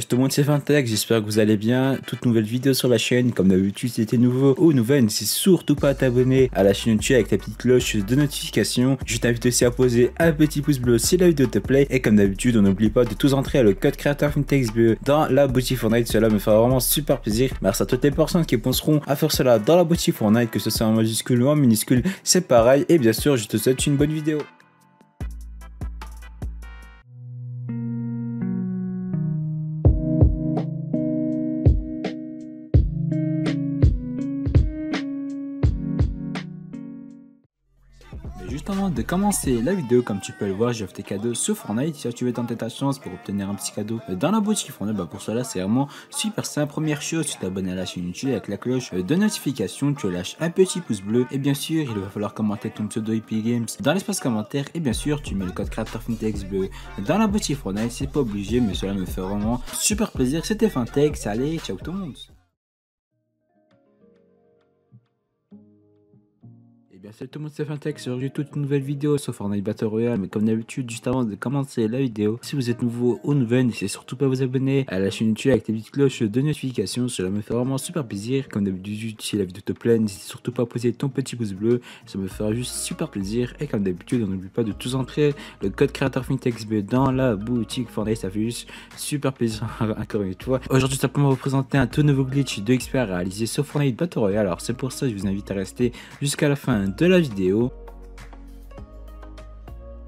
Tout le monde, c'est Phyntexbe, j'espère que vous allez bien. Toute nouvelle vidéo sur la chaîne, comme d'habitude, si t'es nouveau ou nouvelle, n'hésite surtout pas à t'abonner à la chaîne YouTube avec ta petite cloche de notification. Je t'invite aussi à poser un petit pouce bleu si la vidéo te plaît. Et comme d'habitude, on n'oublie pas de tous entrer à le code créateur Phyntexbe dans la boutique Fortnite. Cela me fera vraiment super plaisir. Merci à toutes les personnes qui penseront à faire cela dans la boutique Fortnite, que ce soit en majuscule ou en minuscule, c'est pareil. Et bien sûr, je te souhaite une bonne vidéo. Juste avant de commencer la vidéo, comme tu peux le voir, j'offre des cadeaux sur Fortnite. Si tu veux tenter ta chance pour obtenir un petit cadeau dans la boutique Fortnite, pour cela c'est vraiment super simple. Première chose, tu t'abonnes à la chaîne YouTube avec la cloche de notification, tu lâches un petit pouce bleu et bien sûr il va falloir commenter ton pseudo Epic Games dans l'espace commentaire et bien sûr tu mets le code créateur Phyntexbe dans la boutique Fortnite. C'est pas obligé mais cela me fait vraiment super plaisir. C'était Phyntexbe, allez ciao tout le monde. Salut tout le monde, c'est Phyntexbe, aujourd'hui toute une nouvelle vidéo sur Fortnite Battle Royale. Mais comme d'habitude, juste avant de commencer la vidéo, si vous êtes nouveau ou nouvelle, n'hésitez surtout pas à vous abonner à la chaîne YouTube avec les petites cloches de notification, cela me fait vraiment super plaisir. Comme d'habitude, si la vidéo te plaît, n'hésite surtout pas à poser ton petit pouce bleu, ça me fera juste super plaisir. Et comme d'habitude, on n'oublie pas de tous entrer le code créateur Phyntexbe dans la boutique Fortnite, ça fait juste super plaisir encore une fois. Aujourd'hui, simplement vous présenter un tout nouveau glitch de XP à réaliser sur Fortnite Battle Royale. Alors c'est pour ça que je vous invite à rester jusqu'à la fin de la vidéo.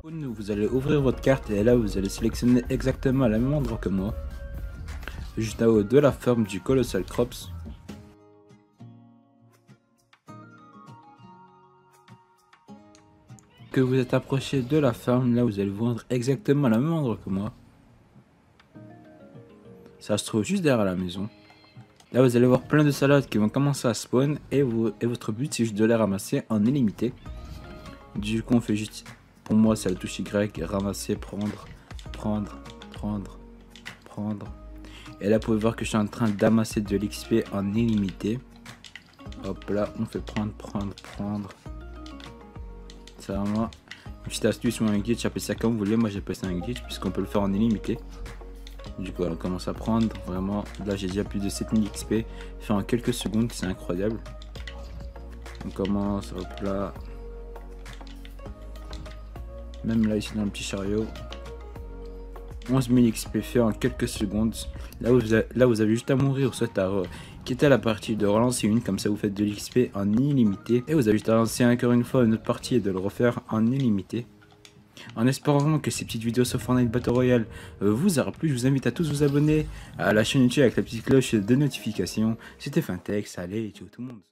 Vous allez ouvrir votre carte et là vous allez sélectionner exactement à la même endroit que moi, juste à haut de la ferme du Colossal Crops. Que vous êtes approché de la ferme, là vous allez vous rendre exactement à la même endroit que moi, ça se trouve juste derrière la maison. Là vous allez voir plein de salades qui vont commencer à spawn et votre but c'est juste de les ramasser en illimité. Du coup on fait juste, pour moi c'est la touche Y, ramasser, prendre. Et là vous pouvez voir que je suis en train d'amasser de l'XP en illimité. Hop là on fait prendre. C'est vraiment une petite astuce ou un glitch, j'appelle ça comme vous voulez, moi j'appelle ça un glitch puisqu'on peut le faire en illimité. Du coup, on commence à prendre vraiment. Là, j'ai déjà plus de 7000 XP fait en quelques secondes, c'est incroyable. On commence, hop là. Même là, ici dans le petit chariot, 11000 XP fait en quelques secondes. Là, vous avez juste à mourir, soit à quitter la partie, de relancer une, comme ça vous faites de l'XP en illimité. Et vous avez juste à lancer encore une fois une autre partie et de le refaire en illimité. En espérant vraiment que ces petites vidéos sur Fortnite Battle Royale vous auront plu, je vous invite à tous vous abonner à la chaîne YouTube avec la petite cloche de notification. C'était Phyntexbe, allez, ciao tout le monde.